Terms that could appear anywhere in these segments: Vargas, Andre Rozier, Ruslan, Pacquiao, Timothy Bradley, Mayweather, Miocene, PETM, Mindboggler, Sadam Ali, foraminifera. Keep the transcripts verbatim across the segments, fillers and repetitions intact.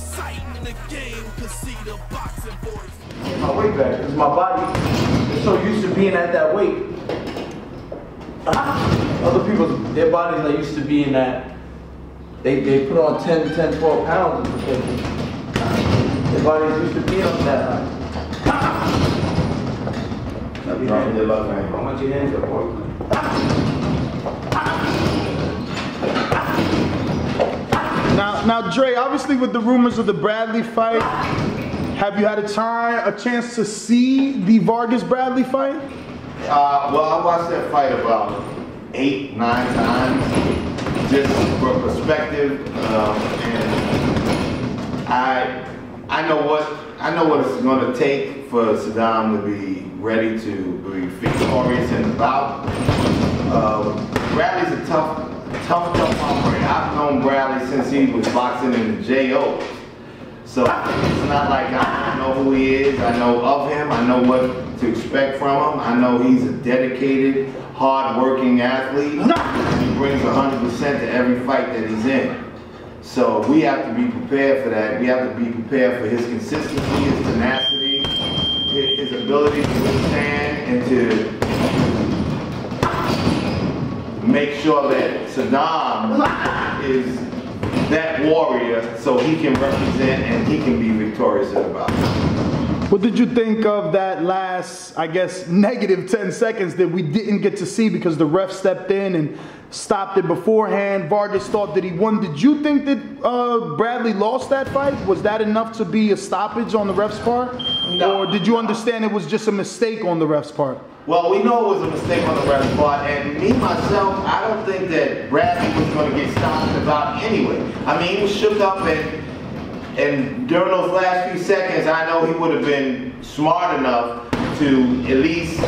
sight in the game could see the boxing boys. My weight back, because my body is so used to being at that weight. Other people, their bodies are used to being that. They, they put on ten, ten, twelve pounds. Their bodies used to be on that high. Drop your left hand. I want your hands up, boy. Now, now, Dre, obviously with the rumors of the Bradley fight, have you had a time, a chance to see the Vargas-Bradley fight? Uh, well, I watched that fight about eight, nine times. Just for perspective, um, and I I know what I know what it's going to take for Sadam to be ready to be victorious in the bout. Uh, Bradley's a tough, tough, tough operator. I've known Bradley since he was boxing in the J O. So it's not like I know who he is. I know of him. I know what to expect from him. I know he's a dedicated, hard-working athlete. He brings one hundred percent to every fight that he's in. So we have to be prepared for that. We have to be prepared for his consistency, his tenacity, his ability to withstand and to make sure that Sadam is that warrior so he can represent and he can be victorious about it. What did you think of that last, I guess, negative ten seconds that we didn't get to see because the ref stepped in and stopped it beforehand? Vargas thought that he won. Did you think that uh, Bradley lost that fight? Was that enough to be a stoppage on the ref's part? No. Or did you understand it was just a mistake on the ref's part? Well, we know it was a mistake on the ref's part, and me, myself, I don't think that Bradley was going to get stopped about anyway. I mean, he was shook up and... And during those last few seconds, I know he would have been smart enough to at least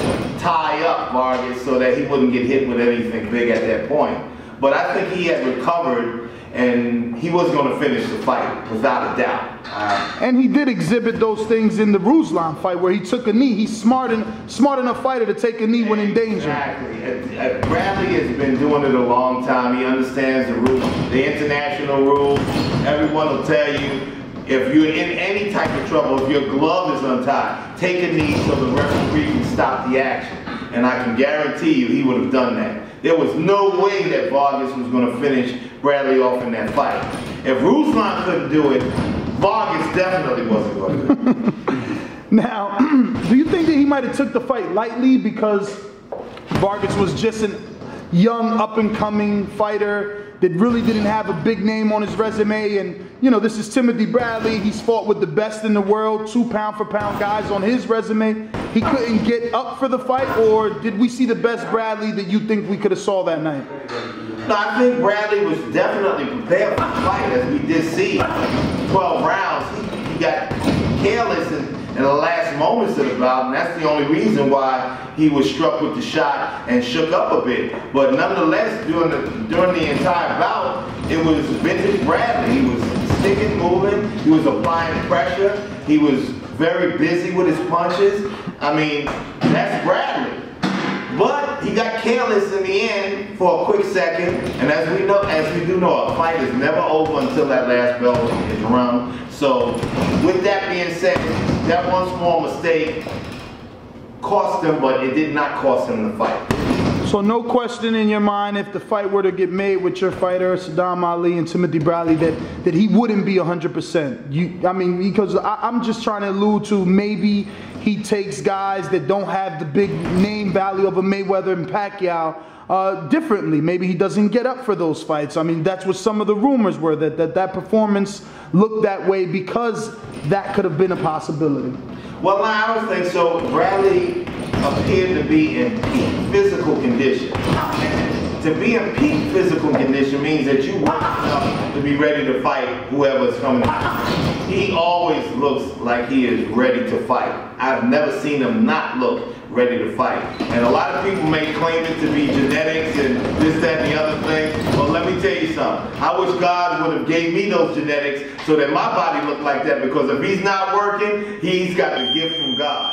tie up Vargas so that he wouldn't get hit with anything big at that point. But I think he had recovered and he was going to finish the fight, without a doubt. Uh, and he did exhibit those things in the Ruslan fight where he took a knee. He's smart, and, smart enough fighter to take a knee when in danger. Exactly. Uh, uh, Bradley has been doing it a long time. He understands the rules, the international rules. Everyone will tell you, if you're in any type of trouble, if your glove is untied, take a knee so the referee can stop the action. And I can guarantee you he would have done that. There was no way that Vargas was going to finish Bradley off in that fight. If Ruslan couldn't do it, Vargas definitely wasn't going to do it. Now, do you think that he might have took the fight lightly because Vargas was just a young, up-and-coming fighter that really didn't have a big name on his resume? And, you know, this is Timothy Bradley. He's fought with the best in the world, two pound-for-pound guys on his resume. He couldn't get up for the fight, or did we see the best Bradley that you think we could have saw that night? No, I think Bradley was definitely prepared for the fight, as we did see. twelve rounds, he, he got careless in, in the last moments of the bout, and that's the only reason why he was struck with the shot and shook up a bit. But nonetheless, during the, during the entire bout, it was vintage Bradley. He was sticking, moving, he was applying pressure, he was very busy with his punches. I mean, that's Bradley. But he got careless in the end for a quick second, and as we know, as we do know, a fight is never over until that last bell is rung. So, with that being said, that one small mistake cost him, but it did not cost him the fight. So, no question in your mind, if the fight were to get made with your fighter Sadam Ali and Timothy Bradley, that that he wouldn't be one hundred percent. You, I mean, because I, I'm just trying to allude to maybe he takes guys that don't have the big name value of a Mayweather and Pacquiao uh, differently. Maybe he doesn't get up for those fights. I mean, that's what some of the rumors were, that that, that performance looked that way because that could have been a possibility. Well, I don't think so. Bradley appeared to be in peak physical condition. To be in peak physical condition means that you work enough to be ready to fight whoever's coming. He always looks like he is ready to fight. I've never seen him not look ready to fight. And a lot of people may claim it to be genetics and this, that, and the other thing. But let me tell you something. I wish God would have gave me those genetics so that my body looked like that, because if he's not working, he's got a gift from God.